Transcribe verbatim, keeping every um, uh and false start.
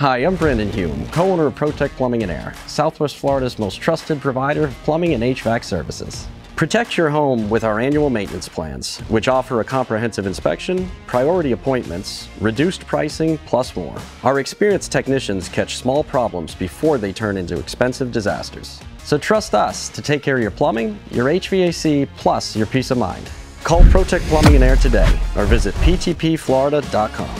Hi, I'm Brandon Hume, co-owner of Pro-Tec Plumbing and Air, Southwest Florida's most trusted provider of plumbing and H V A C services. Protect your home with our annual maintenance plans, which offer a comprehensive inspection, priority appointments, reduced pricing, plus more. Our experienced technicians catch small problems before they turn into expensive disasters. So trust us to take care of your plumbing, your H V A C, plus your peace of mind. Call Pro-Tec Plumbing and Air today or visit p t p florida dot com.